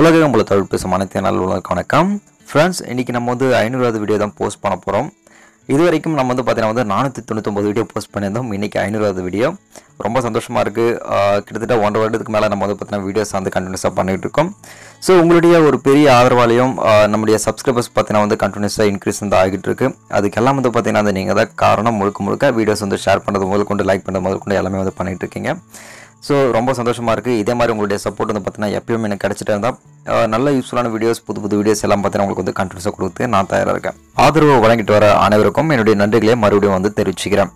உலகம் உள்ள தமிழ் பேசும் அனைத்து நல்ல உள்ளவர்களுக்கு வணக்கம் ஃப்ரெண்ட்ஸ். இன்றைக்கி நம்ம வந்து 500வது வீடியோ தான் போஸ்ட் பண்ண போகிறோம். இது வரைக்கும் நம்ம வந்து பார்த்தீங்கன்னா வந்து 499 வீடியோ போஸ்ட் பண்ணியிருந்தோம். இன்றைக்கி 500வது வீடியோ. ரொம்ப சந்தோஷமாக இருக்குது. கிட்டத்தட்ட 1.5 வருடத்துக்கு மேலே நம்ம வந்து பார்த்தீங்கன்னா வீடியோஸ் வந்து கண்டினியூஸாக பண்ணிகிட்டு இருக்கோம். ஸோ உங்களுடைய ஒரு பெரிய ஆதரவாலையும் நம்முடைய சப்ஸ்கிரைபர்ஸ் பார்த்தீங்கன்னா வந்து கண்டினியூஸாக இன்க்ரீஸ் வந்து ஆகிட்டு இருக்கு. அதுக்கெல்லாம் வந்து பார்த்தீங்கன்னா வந்து நீங்கள் தான் காரணம். முழுக்க வீடியோஸ் வந்து ஷேர் பண்ணுறது முதல் கொண்டு, லைக் பண்ணுறது முதல் கொண்டு எல்லாமே வந்து பண்ணிகிட்டு இருக்கீங்க. ஸோ ரொம்ப சந்தோஷமாக இருக்குது. இதே மாதிரி உங்களுடைய சப்போர்ட் வந்து பார்த்தீங்கன்னா எப்பயும் எனக்கு கிடச்சிட்டே இருந்தால் நல்ல யூஸ்ஃபுல்லான வீடியோஸ், புது புது வீடியோஸ் எல்லாம் பார்த்தீங்கன்னா உங்களுக்கு வந்து கண்டினியூஸாக கொடுத்து நான் தயாராக இருக்கேன். ஆதரவு வழங்கிட்டு வர அனைவருக்கும் என்னுடைய நன்றிகளை மறுபடியும் வந்து தெரிவிச்சுக்கிறேன்.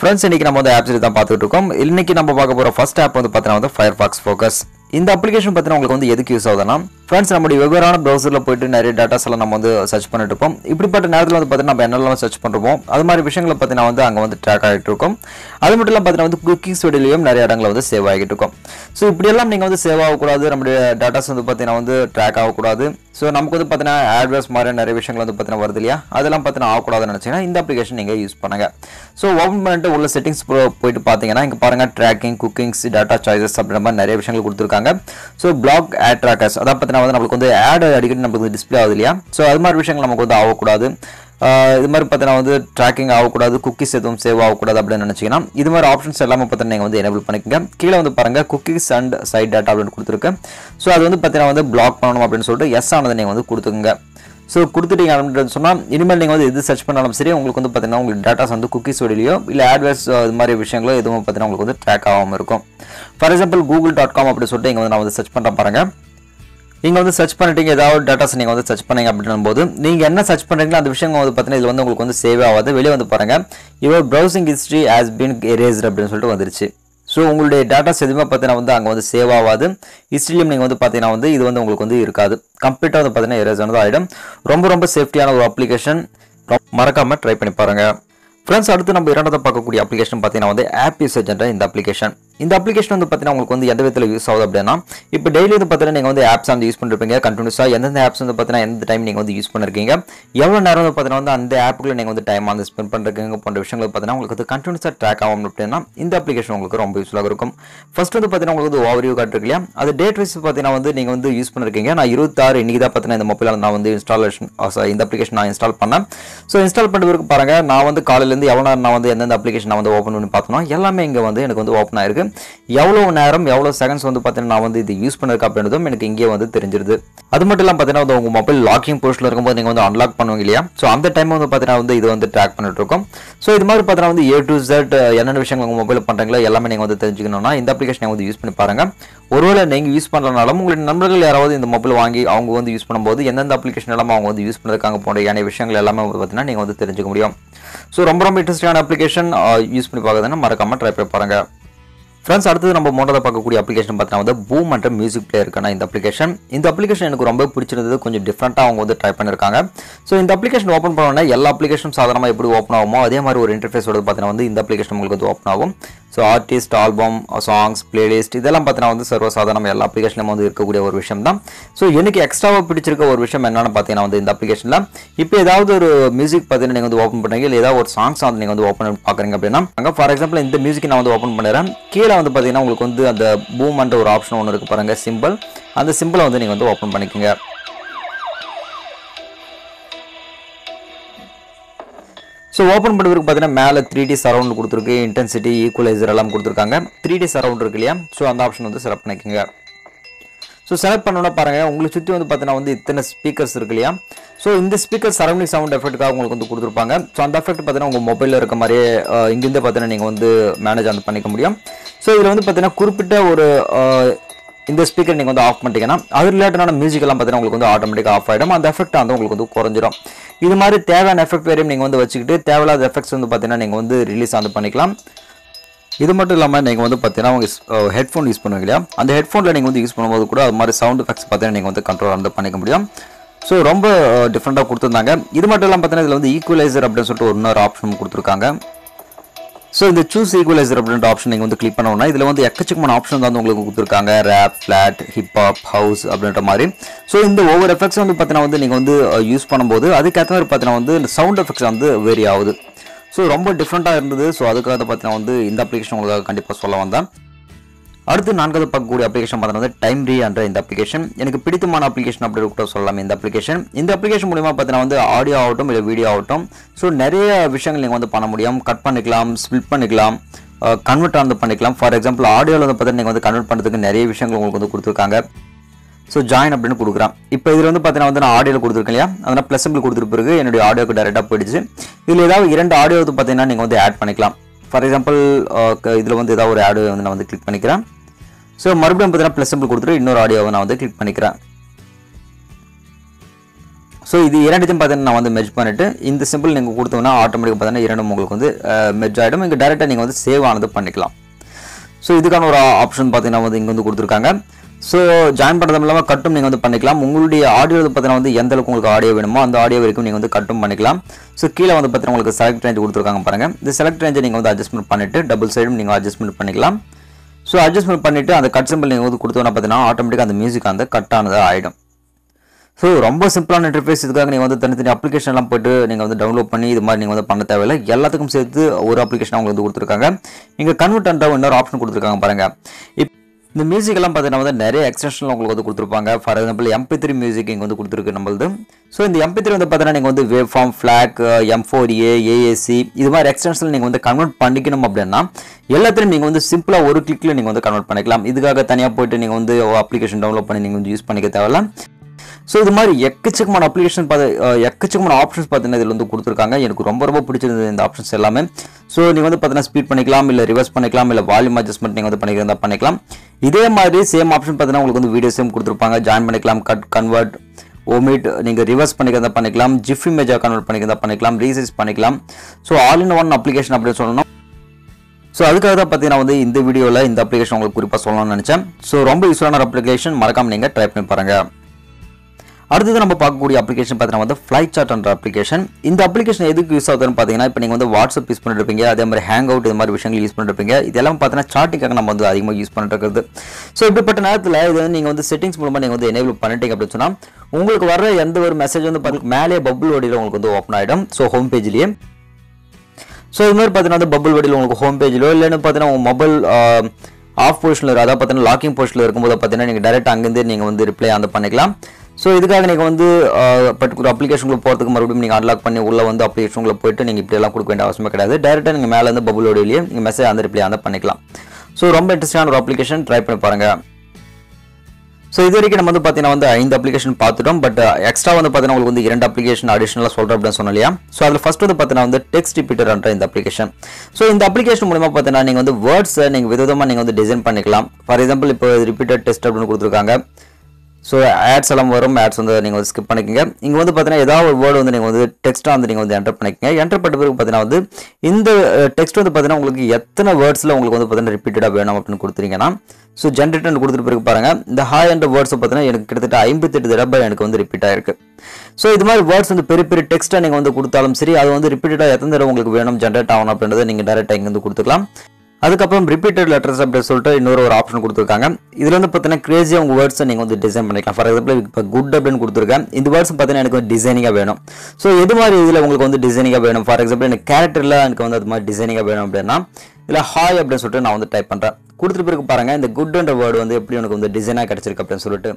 ஃப்ரெண்ட்ஸ், இன்றைக்கி நம்ம வந்து ஆப்ஸ் தான் பார்த்துட்டு இருக்கோம். இன்றைக்கி நம்ம பார்க்க போகிற ஃபஸ்ட் ஆப் வந்து பார்த்தீங்கன்னா வந்து ஃபயர்பாக்ஸ் ஃபோக்கஸ். இந்த அப்ளிகேஷன் பார்த்தீங்கன்னா உங்களுக்கு வந்து எதுக்கு யூஸ் ஆகுதுன்னா, ஃப்ரெண்ட்ஸ், நம்மளுடைய வெவ்வேறான ப்ரௌசரில் போயிட்டு நிறைய டேட்டாஸ் எல்லாம் நம்ம வந்து சர்ச் பண்ணிட்டு இருப்போம். இப்படிப்பட்ட நேரத்தில் வந்து பார்த்தீங்கன்னா நம்ம என்னெல்லாம் சர்ச் பண்ணுறோம் அது மாதிரி விஷயங்களை பார்த்தீங்கன்னா வந்து அங்கே வந்து ட்ராக் ஆகிட்டு இருக்கும். அது மட்டும் இல்லாமல் பார்த்தீங்கன்னா வந்து குக்கிங் ஸ்டுடியோலையும் நிறைய இடங்களில் வந்து சேவ் ஆகிட்டு இருக்கும். ஸோ இப்படியெல்லாம் நீங்கள் வந்து சேவ் ஆகக்கூடாது. நம்மளுடைய டேட்டாஸ் வந்து பார்த்தீங்கன்னா வந்து ட்ராக் ஆகக்கூடாது. ஸோ நமக்கு வந்து பார்த்தீங்கன்னா ஆட்வர்ஸ் மாதிரி நிறைய விஷயங்கள் வந்து பார்த்தீங்கன்னா வருது இல்லையா, அதெல்லாம் பார்த்தீங்கன்னா ஆகக்கூடாதுன்னு நினச்சிங்கன்னா இந்த அப்ளிகேஷன் நீங்கள் யூஸ் பண்ணுங்கள். ஸோ ஓப்பன் பண்ணிட்டு உள்ள செட்டிங்ஸ் போயிட்டு பார்த்தீங்கன்னா இங்கே பாருங்கள், ட்ராக்கிங், குக்கிங்ஸ், டேட்டா சாய்ஸஸ் அப்படின்ற மாதிரி நிறைய விஷயங்கள் கொடுத்துருக்காங்க. So block ad trackers, அத பத்தின வந்து நமக்கு வந்து ad அடிக்கடி நமக்கு டிஸ்ப்ளே ஆகுது இல்லையா, சோ அது மாதிரி விஷயங்கள் நமக்கு வந்து ஆகக்கூடாது. இது மாதிரி பார்த்தீங்கன்னா வந்து ட்ராக்கிங் ஆகக்கூடாது, குக்கீஸ் எதுவும் சேவ் ஆகக்கூடாது அப்படின்னு நினச்சிங்கன்னா இது மாதிரி ஆப்ஷன்ஸ் எல்லாமே பார்த்தீங்கன்னா நீங்கள் வந்து எனேபிள் பண்ணிக்கங்க. கீழே வந்து பாருங்கள் குக்கீஸ் அண்ட் சைட் டேட்டா அப்படின்னு கொடுத்துருக்கு. ஸோ அது வந்து பார்த்தீங்கன்னா வந்து பிளாக் பண்ணணும் அப்படின்னு சொல்லிட்டு எஸ் ஆனதை நீங்கள் வந்து கொடுத்துக்குங்க. ஸோ கொடுத்துட்டீங்க அப்படின்னு சொன்னால் இனிமேல் நீங்கள் வந்து எது சர்ச் பண்ணாலும் சரி உங்களுக்கு வந்து பார்த்தீங்கன்னா உங்களுக்கு டேட்டாஸ் வந்து குக்கீஸ் வெளியிலையோ இல்லை ஆட்வர்ஸ் இது மாதிரி விஷயங்களோ எதுவும் பார்த்தீங்கன்னா உங்களுக்கு வந்து ட்ராக் ஆகாமல் இருக்கும். ஃபார் எக்ஸாம்பிள் google.com அப்படின்னு சொல்லிட்டு இங்கே வந்து நான் வந்து சர்ச் பண்ணுற பாருங்கள். நீங்கள் வந்து சர்ச் பண்ணிட்டீங்க, ஏதாவது டேட்டாஸ் நீங்கள் வந்து சர்ச் பண்ணிங்க அப்படின்னும் போது நீங்கள் என்ன சர்ச் பண்ணுறீங்களோ அந்த விஷயங்கள் வந்து பார்த்தீங்கன்னா இது வந்து உங்களுக்கு வந்து சேவ் ஆகாது. வெளியே வந்து பாருங்கள், your browsing history has been erased அப்படின்னு சொல்லிட்டு வந்துருச்சு. ஸோ உங்களுடைய டேட்டாஸ் எதுவுமே பார்த்தீங்கன்னா வந்து அங்கே வந்து சேவ் ஆகாது. ஹிஸ்ட்ரியிலும் நீங்கள் வந்து பார்த்தீங்கன்னா வந்து இது வந்து உங்களுக்கு வந்து இருக்காது. கம்ப்ளீட்டாக வந்து பார்த்தீங்கன்னா எரேஸ் ஆனது ஆகிடும். ரொம்ப ரொம்ப சேஃப்டியான ஒரு அப்ளிகேஷன். மறக்காமல் ட்ரை பண்ணி பாருங்கள். ஃப்ரெண்ட்ஸ், அடுத்து நம்ம இரண்டாவது பார்க்கக்கூடிய அப்ளிகேஷன் பார்த்தீங்கன்னா வந்து ஆப் யூசேஜ்ன்ற இந்த அப்ளிகேஷன். இந்த அப்ளிகேஷன் வந்து பார்த்தீங்கன்னா உங்களுக்கு வந்து எந்த விதத்தில் யூஸ் ஆகுது அப்படின்னா, இப்போ டெய்லி வந்து பார்த்தீங்கன்னா நீங்கள் வந்து ஆப்ஸ் வந்து யூஸ் பண்ணிருப்பீங்க. கண்டினியூஸாக எந்தெந்த ஆப்ஸ் வந்து பார்த்தீங்கன்னா எந்த டைம் நீங்கள் வந்து யூஸ் பண்ணிருக்கீங்க, எவ்வளோ நேரம் வந்து பார்த்தீங்கன்னா வந்து அந்த ஆப்புக்குள்ளே நீங்கள் வந்து டைம் வந்து ஸ்பெண்ட் பண்ணுறீங்க போன்ற விஷயங்கள் பார்த்தீங்கன்னா உங்களுக்கு வந்து கண்டினியூஸாக ட்ராக் ஆகும் அப்படின்னா இந்த அப்ளிகேஷன் உங்களுக்கு ரொம்ப யூஸ்ஃபுல்லாக இருக்கும். ஃபர்ஸ்ட் வந்து பார்த்தீங்கன்னா உங்களுக்கு வந்து ஓவர்வியூ காட்டுருக்கு இல்லையா, அது டேட் வைஸ் பார்த்தீங்கன்னா வந்து நீங்கள் வந்து யூஸ் பண்ணிருக்கீங்க. நான் 26 இன்றைக்கி தான் பார்த்தீங்கன்னா இந்த மொபைலில் நான் வந்து இந்த அப்ளிகேஷன் நான் இன்ஸ்டால் பண்ணேன். ஸோ இன்ஸ்டால் பண்ணுறதுக்கு பாருங்கள், நான் வந்து காலையிலேருந்து எவ்வளோ நேரம் நான் வந்து எந்தெந்த அப்ளிகேஷன் நான் வந்து ஓப்பன் பண்ணி பார்த்தோம்னா எல்லாமே இங்கே வந்து எனக்கு வந்து ஓப்பன் ஆகிருக்கு. எவ்வளோ நேரம் எவ்வளோ செகண்ட்ஸ் வந்து பார்த்தீங்கன்னா நான் வந்து இது யூஸ் பண்ணிருக்கேன் அப்படின்றதும் எனக்கு இங்கே வந்து தெரிஞ்சிருது. அது மட்டும் இல்லாமல் பார்த்தீங்கன்னா உங்கள் மொபைல் லாக்கிங் போஸ்ட்டில் இருக்கும்போது நீங்கள் வந்து அன்லாக் பண்ணுவீங்க இல்லையா, ஸோ அந்த டைம் வந்து பார்த்தீங்கன்னா வந்து இது வந்து ட்ராக் பண்ணிட்டு இருக்கும். ஸோ இது மாதிரி பார்த்தீங்கன்னா வந்து A to Z என்னென்ன விஷயங்கள் உங்கள் மொபைல் பண்ணுறீங்களோ எல்லாமே நீங்கள் வந்து தெரிஞ்சுக்கணும்னா இந்த அப்ளிகேஷனை வந்து யூஸ் பண்ணி பாருங்கள். ஒருவேளை நீங்கள் யூஸ் பண்ணுறதுனாலும் உங்களுடைய நண்பர்கள் யாராவது இந்த மொபைல் வாங்கி அவங்க வந்து யூஸ் பண்ணும்போது எந்தெந்த அப்ளிகேஷன் எல்லாமே அவங்க வந்து யூஸ் பண்ணிருக்காங்க போன்ற ஏனைய விஷயங்கள் எல்லாமே பார்த்தீங்கன்னா நீங்கள் வந்து தெரிஞ்சுக்க முடியும். ஸோ ரொம்ப ரொம்ப இன்ட்ரெஸ்டிங்கான அப்ளிகேஷன். யூஸ் பண்ணி பார்க்குறதுன்னா மறக்காமல் ட்ரை பண்ணி பாருங்கள். ஃப்ரெண்ட்ஸ், அடுத்தது நம்ம மோட்டரில் பார்க்கக்கூடிய அப்ளிகேஷன் பார்த்தீங்கன்னா வந்து பூம் என்ற மியூசிக் பிளேயருக்கான இந்த அப்ளிகேஷன். இந்த அப்ளிகேஷன் எனக்கு ரொம்ப பிடிச்சிருந்தது. கொஞ்சம் டிஃப்ரெண்ட்டாக அவங்க வந்து ட்ரை பண்ணியிருக்காங்க. ஸோ இந்த அப்ளிகேஷன் ஓப்பன் பண்ணோன்னா எல்லா அப்ளிகேஷனும் சாதாரணமாக எப்படி ஓப்பன் ஆகுமோ அதே மாதிரி ஒரு இன்டர்ஃபேஸோடு பார்த்தீங்கன்னா வந்து இந்த அப்ளிகேஷன் உங்களுக்கு வந்து ஓப்பன் ஆகும். So artist, album, songs, playlist இதெல்லாம் பார்த்தீங்கன்னா வந்து சர்வசாதாரணமாக எல்லா அப்ளிகேஷனும் வந்து இருக்கக்கூடிய ஒரு விஷயம் தான். ஸோ எனக்கு எக்ஸ்ட்ராவாக பிடிச்சிருக்க ஒரு விஷயம் என்னென்னு பார்த்தீங்கன்னா வந்து இந்த அப்ளிகேஷனில் இப்போ ஏதாவது ஒரு மியூசிக் பார்த்தீங்கன்னா நீங்கள் வந்து ஓப்பன் பண்ணுறீங்க இல்லை ஏதாவது ஒரு சாங்ஸ் வந்து நீங்கள் வந்து ஓப்பன் பார்க்குறீங்க அப்படின்னா அங்கே ஃபார் எக்ஸாம்பிள் இந்த மியூசிக் நான் வந்து ஓப்பன் பண்ணுறேன். கீழே வந்து பார்த்தீங்கன்னா உங்களுக்கு வந்து அந்த பூம் என்ற ஒரு ஆப்ஷன் ஒன்று இருக்குது பாருங்கள், சிம்பிள். அந்த சிம்பிளை வந்து நீங்கள் வந்து ஓப்பன் பண்ணிக்கோங்க. ஸோ ஓப்பன் பண்ணுறதுக்கு பார்த்தீங்கன்னா மேலே 3D சரவுண்ட் கொடுத்துருக்கு, இன்டென்சிட்டி, ஈக்குவலைசர் எல்லாம் கொடுத்துருக்காங்க. 3D சரவுண்ட் இருக்கு இல்லையா, ஸோ அந்த ஆப்ஷன் வந்து செலக்ட் பண்ணிக்கோங்க. ஸோ செலக்ட் பண்ணோன்னா பாருங்கள் உங்களுக்கு சுற்றி வந்து பார்த்தீங்கன்னா வந்து இத்தனை ஸ்பீக்கர்ஸ் இருக்கு இல்லையா, ஸோ இந்த ஸ்பீக்கர் சரௌண்டிங் சவுண்ட் எஃபெக்ட்டுக்காக உங்களுக்கு வந்து கொடுத்துருப்பாங்க. ஸோ அந்த எஃபெக்ட் பார்த்தீங்கன்னா உங்கள் மொபைலில் இருக்க மாதிரியே இங்கிருந்து பார்த்தீங்கன்னா நீங்கள் வந்து மேனேஜ் வந்து பண்ணிக்க முடியும். ஸோ இதில் வந்து பார்த்தீங்கன்னா குறிப்பிட்ட ஒரு இந்த ஸ்பீக்கர் நீங்கள் வந்து ஆஃப் பண்ணிட்டீங்கன்னா அது ரிலேட்டடான மியூசிக்கெல்லாம் பார்த்தீங்கன்னா உங்களுக்கு வந்து ஆட்டோமேட்டிக்காக ஆஃப் ஆகிடும். அந்த எஃபெக்ட் வந்து உங்களுக்கு வந்து குறைஞ்சிடும். இது மாதிரி தேவையான எஃபெக்ட் வேறையும் நீங்கள் வந்து வச்சுக்கிட்டு தேவையில்லாத எஃபெக்ட்ஸ் வந்து பார்த்தீங்கன்னா நீங்கள் வந்து ரிலீஸ் வந்து பண்ணிக்கலாம். இது மட்டும் இல்லாமல் நீங்கள் வந்து பார்த்தீங்கன்னா உங்கள் ஹெட்ஃபோன் யூஸ் பண்ணுவீங்க இல்லையா, அந்த ஹெட்ஃபோனில் நீங்கள் வந்து யூஸ் பண்ணும்போது கூட அது மாதிரி சவுண்ட் எஃபெக்ட்ஸ் பார்த்தீங்கன்னா நீங்கள் வந்து கண்ட்ரோல் வந்து பண்ணிக்க முடியும். ஸோ ரொம்ப டிஃப்ரெண்ட்டாக கொடுத்துருந்தாங்க. இது மட்டும் இல்லாமல் பார்த்தீங்கன்னா இதில் வந்து ஈக்குவலைசர் அப்படின்னு சொல்லிட்டு இன்னொரு ஆப்ஷன் கொடுத்துருக்காங்க. ஸோ இந்த சூஸ் ஈக்குவலைசர் அப்படின்ற ஆப்ஷன் நீங்கள் வந்து கிளிக் பண்ணோம்னா இதில் வந்து எக்கச்சக்கமான ஆப்ஷன் வந்து உங்களுக்கு கொடுத்துருக்காங்க. ரேப், ஃப்ளாட், ஹிப்ஹாப், ஹவுஸ் அப்படின்ற மாதிரி. ஸோ இந்த ஒவ்வொரு எஃபெக்ட்ஸ் வந்து பார்த்தீங்கன்னா வந்து நீங்கள் வந்து யூஸ் பண்ணும்போது அதுக்கேற்ற மாதிரி பார்த்தீங்கன்னா வந்து இந்த சவுண்ட் எஃபெக்ட்ஸ் வந்து வேரி ஆகுது. ஸோ ரொம்ப டிஃப்ரெண்ட்டாக இருந்தது. ஸோ அதுக்காக பார்த்தீங்கன்னா வந்து இந்த அப்ளிகேஷன் உங்களுக்கு கண்டிப்பாக சொல்ல வந்தேன். அடுத்து நான்காவது பார்க்கக்கூடிய அப்ளிகேஷன் பார்த்தா வந்து டைம்ரி என்ற இந்த அப்ளிகேஷன். எனக்கு பிடித்தமான அப்ளிகேஷன் அப்படி கூட சொல்லலாம். இந்த அப்ளிகேஷன் மூலமா பார்த்தீங்கன்னா வந்து ஆடியோ ஆகட்டும் இல்லை வீடியோ ஆகட்டும், ஸோ நிறைய விஷயங்கள் நீங்கள் வந்து பண்ண முடியும். கட் பண்ணிக்கலாம், ஸ்பிளிட் பண்ணிக்கலாம், கன்வெர்ட் வந்து பண்ணிக்கலாம். ஃபார் எக்ஸாம்பிள் ஆடியோவில் வந்து பார்த்தீங்கன்னா நீங்கள் வந்து கன்வெர்ட் பண்ணுறதுக்கு நிறைய விஷயங்கள் உங்களுக்கு வந்து கொடுத்துருக்காங்க. ஸோ ஜாயின் அப்படின்னு கொடுக்குறான். இப்போ இதில் வந்து பார்த்தீங்கன்னா வந்து நான் ஆடியோவில் கொடுத்துருக்கேன் இல்லையா, அதனால் ப்ளஸ் சிம்பிள் கொடுத்துட்டு பிறகு என்னுடைய ஆடியோக்கு டேரெக்டாக போயிடுச்சு. இதில் ஏதாவது இரண்டு ஆடியோ வந்து பார்த்தீங்கன்னா நீங்கள் வந்து ஆட் பண்ணிக்கலாம். ஃபார் எக்ஸாம்பிள் இதில் வந்து ஏதாவது ஒரு ஆடியோ வந்து நான் வந்து கிளிக் பண்ணிக்கிறேன். ஸோ மறுபடியும் பார்த்தீங்கன்னா ப்ளஸ் சிம்பிள் கொடுத்துட்டு இன்னொரு ஆடியோவை நான் வந்து கிளிக் பண்ணிக்கிறேன். ஸோ இது இரண்டுத்தையும் பார்த்தீங்கன்னா நான் வந்து மெர்ஜ் பண்ணிவிட்டு இந்த சிம்பிள் நீங்கள் கொடுத்தோம்னா ஆட்டோமேட்டிக்காக பார்த்தீங்கன்னா இரண்டும் உங்களுக்கு வந்து மெர்ஜ் ஆகிடும். இங்கே டேரெக்டாக நீங்கள் வந்து சேவ் ஆனது பண்ணிக்கலாம். ஸோ இதுக்கான ஒரு ஆப்ஷன் பார்த்தீங்கன்னா வந்து இங்கே வந்து கொடுத்துருக்காங்க. ஸோ ஜாயின் பண்ணுறது இல்லாமல் கட்டும் நீங்கள் வந்து பண்ணிக்கலாம். உங்களுடைய ஆடியோ வந்து பார்த்தீங்கன்னா வந்து எந்த அளவுக்கு உங்களுக்கு ஆடியோ வேணுமோ அந்த ஆடியோ வரைக்கும் நீங்கள் வந்து கட்டும் பண்ணிக்கலாம். ஸோ கீழே வந்து பார்த்தீங்கன்னா உங்களுக்கு செலக்ட் ரேஞ்ச் கொடுத்துருக்காங்க பாருங்கள். இந்த செலக்ட் ரேஞ்சை நீங்கள் வந்து அட்ஜஸ்ட்மெண்ட் பண்ணிவிட்டு டபுள் சைடும் நீங்கள் அட்ஜஸ்ட்மெண்ட் பண்ணிக்கலாம். ஸோ அட்ஜஸ்ட்மெண்ட் பண்ணிவிட்டு அந்த கட் சிம்பிள் நீங்கள் வந்து கொடுத்தோன்னா பார்த்தீங்கன்னா ஆட்டோமேட்டிக்காக அந்த மியூசிக் அந்த கட் ஆனது ஆகிடும். ஸோ ரொம்ப சிம்பிளான இன்டர்ஃபேஸ். இதுக்காக நீங்கள் வந்து தனித்தனி அப்ளிகேஷன்லாம் போய்ட்டு நீங்கள் வந்து டவுன்லோட் பண்ணி இது மாதிரி நீங்கள் வந்து பண்ண தேவையில்லை. எல்லாத்துக்கும் சேர்த்து ஒரு அப்ளிகேஷன் அவங்க வந்து கொடுத்துருக்காங்க. நீங்கள் கன்வெர்ட் அண்ட் இன்னொரு ஆப்ஷன் கொடுத்துருக்காங்க பாருங்கள். இந்த மியூசிக்கெல்லாம் பார்த்தீங்கன்னா வந்து நிறைய எக்ஸ்டென்ஷன்லாம் உங்களுக்கு வந்து கொடுத்துருப்பாங்க. ஃபார் எக்ஸாம்பிள் MP3 மியூசிக் இங்கே வந்து கொடுத்துருக்கு நம்மளது. ஸோ இந்த MP3 வந்து பார்த்தீங்கன்னா நீங்கள் வந்து wave form, flag, M4A, AAC இது மாதிரி எக்ஸ்டென்ஷன் நீங்கள் வந்து கன்வெர்ட் பண்ணிக்கணும் அப்படின்னா எல்லாத்தையும் நீங்கள் வந்து சிம்பிளாக ஒரு கிளிக்கில் நீங்கள் வந்து கன்வெர்ட் பண்ணிக்கலாம். இதுக்காக தனியாக போய்ட்டு நீங்கள் வந்து அப்ளிகேஷன் டவுன்லோட் பண்ணி நீங்கள் வந்து யூஸ் பண்ணிக்க தேவையில்லை. ஸோ இது மாதிரி எக்கச்சக்கமான அப்ளிகேஷன் எக்கச்சக்கமான ஆப்ஷன்ஸ் பார்த்தீங்கன்னா இதில் வந்து கொடுத்துருக்காங்க. எனக்கு ரொம்ப ரொம்ப பிடிச்சிருந்தது இந்த ஆப்ஷன்ஸ் எல்லாமே. ஸோ நீங்கள் வந்து பார்த்தீங்கன்னா ஸ்பீட் பண்ணிக்கலாம், இல்லை ரிவர்ஸ் பண்ணிக்கலாம், இல்லை வால்யூம் அட்ஜஸ்ட்மெண்ட் நீங்கள் வந்து பண்ணிக்கிறதா பண்ணிக்கலாம். இதே மாதிரி சேம் ஆப்ஷன் பார்த்தீங்கன்னா உங்களுக்கு வந்து வீடியோ சேம் கொடுத்துருப்பாங்க. ஜாயின் பண்ணிக்கலாம், கட், கன்வெர்ட், ஓமிட், நீங்கள் ரிவர்ஸ் பண்ணிக்கிறதா பண்ணிக்கலாம், ஜிஃப் இமேஜாக கன்வெர்ட் பண்ணிக்கிறதா பண்ணிக்கலாம், ரீசைஸ் பண்ணிக்கலாம். So all in one application அப்படின்னு சொல்லணும். ஸோ அதுக்காக தான் பார்த்தீங்கன்னா வந்து இந்த வீடியோவில் இந்த அப்ளிகேஷன் உங்களுக்கு குறிப்பாக சொல்லணும்னு நினச்சேன். ஸோ ரொம்ப யூஸ்ஃபுல்லான அப்ளிகேஷன், மறக்காமல் நீங்கள் ட்ரை பண்ணி பாருங்கள். அடுத்தது நம்ம பார்க்கக்கூடிய அப்ளிகேஷன் பார்த்தீங்கன்னா வந்து Flychat என்ற அப்ளிகேஷன். இந்த அப்ளிகேஷன் எதுக்கு யூஸ் ஆகுதுன்னு பார்த்தீங்கன்னா இப்போ நீங்கள் வந்து வாட்ஸ்அப் யூஸ் பண்ணிட்டு இருப்பீங்க, அதே மாதிரி ஹேங் அவுட் இது மாதிரி விஷயங்கள் யூஸ் பண்ணிட்டு இருப்பீங்க. இதெல்லாம் பார்த்தீங்கன்னா சாட்டிங்காக நம்ம வந்து அதிகமாக யூஸ் பண்ணிட்டு இருக்கிறது. ஸோ இப்படிப்பட்ட நேரத்தில் இது வந்து நீங்கள் வந்து செட்டிங்ஸ் மூலமாக நீங்கள் வந்து எனேபிள் பண்ணிட்டீங்க அப்படின்னு சொன்னால் உங்களுக்கு வர எந்த ஒரு மெசேஜ் வந்து பார்த்தீங்கன்னா மேலே பபுள் வடியில் உங்களுக்கு வந்து ஓப்பன் ஆகிடும். ஸோ ஹோம் பேஜ்லேயே ஸோ இது மாதிரி பார்த்தீங்கன்னா வந்து பபுள் வடியில் உங்களுக்கு ஹோம் பேஜ்லையோ இல்லைன்னு பார்த்தீங்கன்னா உங்கள் மொபைல் ஆஃப் பொசிஷனில் இருக்குது, அதாவது பார்த்தீங்கன்னா லாக்கிங் பொசிஷனில் இருக்கும்போது பார்த்தீங்கன்னா நீங்கள் டேரெக்டாக அங்கேருந்து நீங்கள் வந்து ரிப்ளை அந்த பண்ணிக்கலாம். ஸோ இதுக்காக நீங்கள் வந்து பர்டிகுலர் அப்ளிகேஷனுக்குள்ளே போகிறதுக்கு மறுபடியும் நீங்கள் அன்லாக் பண்ணி உள்ளே வந்து அப்ளிகேஷனுக்குள்ளே போய்ட்டு நீங்கள் இப்படியெல்லாம் கொடுக்க வேண்டிய அவசியமே கிடையாது. டேரெக்டாக நீங்கள் மேலே வந்து பபுள் ஓடியிலேயே நீங்கள் மெசேஜ் அந்த ரிப்ளை அந்த பண்ணிக்கலாம். ஸோ ரொம்ப இன்ட்ரெஸ்டான ஒரு அப்ளிகேஷன், ட்ரை பண்ணி பாருங்கள். ஸோ இது வரைக்கும் நம்ம வந்து பார்த்தீங்கன்னா வந்து 5 அப்ளிகேஷன் பார்த்துட்டோம். பட் எக்ஸ்ட்ரா வந்து பார்த்தீங்கன்னா உங்களுக்கு வந்து 2 அப்ளிகேஷன் அடிஷனலாக சொல்கிறேன் அப்படின்னு சொன்னலையா. ஸோ அதில் ஃபஸ்ட் வந்து பார்த்தீங்கன்னா வந்து டெக்ஸ்ட் ரிப்பீட்டர் என்ற இந்த அப்ளிகேஷன். ஸோ இந்த அப்ளிகேஷன் மூலமா பார்த்தீங்கன்னா நீங்கள் வந்து வேர்ட்ஸை நீங்கள் விதவிதமாக நீங்கள் வந்து டிசைன் பண்ணிக்கலாம். ஃபார் எக்ஸாம்பிள் இப்போ ரிப்பீட்டட் டெஸ்ட் அப்படின்னு கொடுத்துருக்காங்க. ஸோ ஆட்ஸ் எல்லாம் வரும், ஆட்ஸ் வந்து நீங்கள் வந்து ஸ்கிப் பண்ணிக்கோங்க. இங்கே வந்து பார்த்தீங்கன்னா ஏதாவது ஒரு வேர்டு வந்து நீங்கள் வந்து டெக்ஸ்ட்டாக வந்து நீங்கள் வந்து என்டர் பண்ணிக்கோங்க. என்டர் பண்ண பிறகு பார்த்தீங்கன்னா வந்து இந்த டெக்ஸ்ட் வந்து பார்த்தீங்கன்னா உங்களுக்கு எத்தனை வேர்ட்ஸில் உங்களுக்கு வந்து பார்த்தீங்கன்னா ரிப்பீட்டடாக வேணும் அப்படின்னு கொடுத்துருங்கன்னா ஸோ ஜென்ரேட்டர் கொடுத்துட்டு பிறகு பாருங்கள் இந்த ஹாய் என்ற வேர்ட்ஸை பார்த்தீங்கன்னா எனக்கு கிட்டத்தட்ட 58 தடவை எனக்கு வந்து ரிப்பீட் ஆகிருக்கு. ஸோ இது மாதிரி வேர்ட்ஸ் வந்து பெரிய பெரிய டெக்ஸ்ட்டாக நீங்கள் வந்து கொடுத்தாலும் சரி அது வந்து ரிப்பீட்டடாக எத்தனை தடவை உங்களுக்கு வேணும் ஜென்ரேட் ஆகணும் அப்படின்றத நீங்கள் டேரெக்டாக இங்கே வந்து கொடுத்துக்கலாம். அதுக்கப்புறம் ரிப்பீட்டட் லெட்டர்ஸ் அப்படின்னு சொல்லிட்டு இன்னொரு ஒரு ஆப்ஷன் கொடுத்துருக்காங்க. இதில் வந்து பார்த்தீங்கன்னா கிரேஸியாக உங்கள் வேர்ட்ஸை நீங்கள் வந்து டிசைன் பண்ணிக்கலாம். ஃபார் எக்ஸாம்பிள் இப்போ குட் அப்படின்னு கொடுத்துருக்கேன். இந்த வேர்ட்ஸ் பார்த்தீங்கன்னா எனக்கு வந்து டிசைனிங்காக வேணும். ஸோ எது மாதிரி இதில் உங்களுக்கு வந்து டிசைனிங்காக வேணும்? ஃபார் எக்ஸாம்பிள் எனக்கு கேரக்டரில் எனக்கு வந்து அது மாதிரி டிசைனிங்காக வேணும் அப்படின்னா இல்லை ஹாய் அப்படின்னு சொல்லிட்டு நான் வந்து டைப் பண்ணுறேன். கொடுத்துட்டு பிறகு பாருங்கள் இந்த குட்ன்ற வேர்டு வந்து எப்படி எனக்கு வந்து டிசைனாக கிடச்சிருக்கு அப்படின்னு சொல்லிட்டு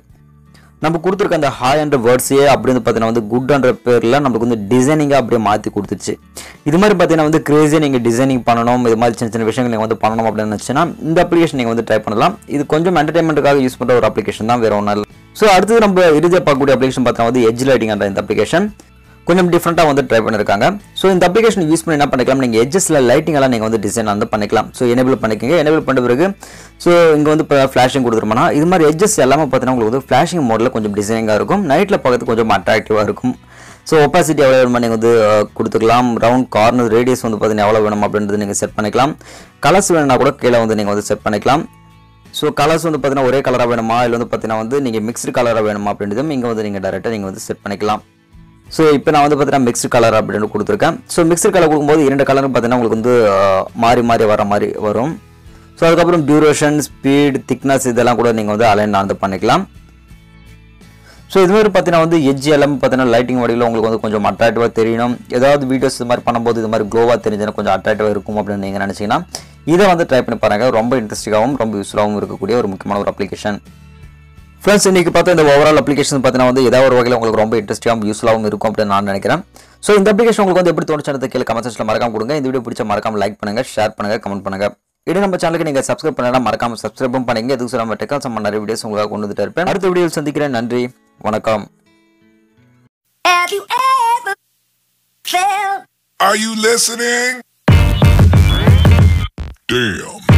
நம்ம கொடுத்துருக்க அந்த ஹாய்ன்ற வேர்ட்ஸையே அப்படி வந்து பார்த்தீங்கன்னா வந்து குட்ன்ற பேரில் நமக்கு வந்து டிசைனிங்காக அப்படியே மாற்றி கொடுத்துருச்சு. இது மாதிரி பார்த்தீங்கன்னா வந்து கிரேஸியாக நீங்கள் டிசைனிங் பண்ணணும், இது மாதிரி சின்ன சின்ன விஷயங்கள் நீங்கள் வந்து பண்ணணும் அப்படின்னு நினச்சின்னா இந்த அப்ளிகேஷன் நீங்கள் வந்து ட்ரை பண்ணலாம். இது கொஞ்சம் என்டர்டைன்மெண்ட்டுக்காக யூஸ் பண்ணுற ஒரு அப்ளிகேஷன் தான், வேறு ஒன்றும் இல்லை. ஸோ அடுத்து நம்ம இறுதியாக பார்க்கக்கூடிய அப்ளிகேஷன் பார்த்தீங்கன்னா வந்து எட்ஜ் லைட்டிங்ன்ற இந்த அப்ளிகேஷன் கொஞ்சம் டிஃப்ரெண்ட்டாக வந்து ட்ரை பண்ணியிருக்காங்க. ஸோ இந்த அப்ளிகேஷன் யூஸ் பண்ணி என்ன பண்ணிக்கலாம், நீங்கள் எட்ஜஸில் லைட்டிங்கெல்லாம் நீங்கள் வந்து டிசைன் வந்து பண்ணிக்கலாம். ஸோ எனேபிள் பண்ணிக்கோங்க. எனேபிள் பண்ண பிறகு ஸோ இங்கே வந்து இப்போ ஃப்ளாஷிங் கொடுத்துருமானா இது மாதிரி எட்ஜஸ் எல்லாமே பார்த்தீங்கன்னா உங்களுக்கு வந்து ஃப்ளாஷிங் மோடில் கொஞ்சம் டிசைனிங்காக இருக்கும், நைட்டில் பார்க்கறது கொஞ்சம் அட்ராக்டிவாக இருக்கும். ஸோ ஒப்பாசிட்டி எவ்வளோ வேணுமா நீங்கள் வந்து கொடுத்துக்கலாம். ரவுண்ட், கார்னர், ரேடியஸ் வந்து பார்த்தீங்கன்னா எவ்வளோ வேணுமா அப்படின்றது நீங்கள் செட் பண்ணிக்கலாம். கலர்ஸ் வேணும்னா கூட கீழே வந்து நீங்கள் வந்து செட் பண்ணிக்கலாம். ஸோ கலர்ஸ் வந்து பார்த்தீங்கன்னா ஒரே கலராக வேணுமா இல்லை வந்து பார்த்தீங்கன்னா வந்து நீங்கள் மிக்ஸ்டு கலராக வேணுமா அப்படின்றதும் இங்கே வந்து நீங்கள் டேரெக்டாக நீங்கள் வந்து செட் பண்ணிக்கலாம். ஸோ இப்போ நான் வந்து பார்த்தீங்கன்னா மிக்ஸ்டு கலர் அப்படின்னு கொடுத்துருக்கேன். ஸோ மிக்ஸ்டு கலர் கொடுக்கும்போது 2 கலரும் பார்த்தீங்கன்னா உங்களுக்கு வந்து மாறி மாறி வர மாதிரி வரும். ஸோ அதுக்கப்புறம் டியூரேஷன், ஸ்பீட், திக்னஸ் இதெல்லாம் கூட நீங்கள் வந்து அலைன் வந்து பண்ணிக்கலாம். ஸோ இதுமாதிரி பார்த்தீங்கன்னா வந்து எட்ஜ் எல்லாமே பார்த்தீங்கன்னா லைட்டிங் வடிவில் உங்களுக்கு வந்து கொஞ்சம் அட்ராக்டிவாக தெரியணும். ஏதாவது வீடியோஸ் இது மாதிரி பண்ணும்போது இது மாதிரி க்ளோவாக தெரிஞ்சுன்னா கொஞ்சம் அட்ராக்டிவாக இருக்கும் அப்படின்னு நீங்கள் நினச்சிங்கன்னா இதை வந்து ட்ரை பண்ணி பாருங்கள். ரொம்ப இன்ட்ரெஸ்டிங்காகவும் ரொம்ப யூஸ்ஃபுல்லாகவும் இருக்கக்கூடிய ஒரு முக்கியமான ஒரு அப்ளிகேஷன். ஃப்ரெண்ட்ஸ், இன்றைக்கி பார்த்தா இந்த ஓவரால் அப்ளிகேஷன் பார்த்தீங்கன்னா வந்து ஏதாவது ஒரு வகையில் உங்களுக்கு ரொம்ப இன்ட்ரெஸ்டிங்காகவும் யூஸ்ஃபுல்லாகவும் இருக்கும் அப்படின்னு நான் நினைக்கிறேன். ஸோ இந்த அப்ளிகேஷன் உங்களுக்கு வந்து எப்படி தோணுச்சுன்னு கீழே கமெண்ட் செக்ஷனில் மறக்காம கொடுங்க. இந்த வீடியோ பிடிச்ச மறக்காம லைக் பண்ணுங்கள், ஷேர் பண்ணுங்கள், கமெண்ட் பண்ணுங்கள். இது நம்ம சேனலுக்கு நீங்கள் சப்ஸ்கிரைப் பண்ணலாம், மறக்காம சப்ஸ்கிரைபும் பண்ணிங்க. எதுக்கு நம்ம டெக்னிக்கல் சம்மந்த நிறைய வீடியோஸ் உங்களாக கொண்டு வந்துட்டு இருப்பேன். அடுத்த வீடியோவில் சந்திக்கிறேன். நன்றி, வணக்கம். Are you listening? Damn.